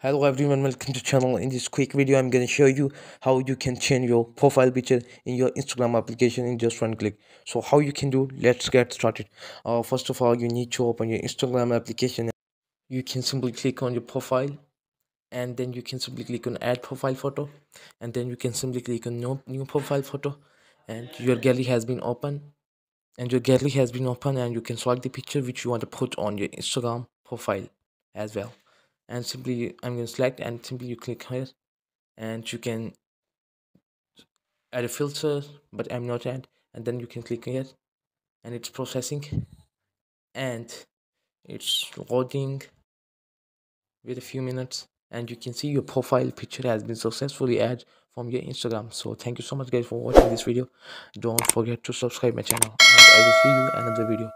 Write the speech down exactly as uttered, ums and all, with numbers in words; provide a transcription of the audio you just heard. Hello everyone, welcome to channel. In this quick video I'm going to show you how you can change your profile picture in your Instagram application in just one click. So how you can do, let's get started. Uh, first of all, you need to open your Instagram application. You can simply click on your profile, and then you can simply click on add profile photo, and then you can simply click on no new profile photo, and your gallery has been open and your gallery has been open and you can select the picture which you want to put on your Instagram profile as well. And simply I'm going to select, and simply you click here and you can add a filter, but I'm not add, and then you can click here and it's processing and it's loading with a few minutes, and you can see your profile picture has been successfully added from your Instagram. So thank you so much guys for watching this video. Don't forget to subscribe my channel and I will see you in another video.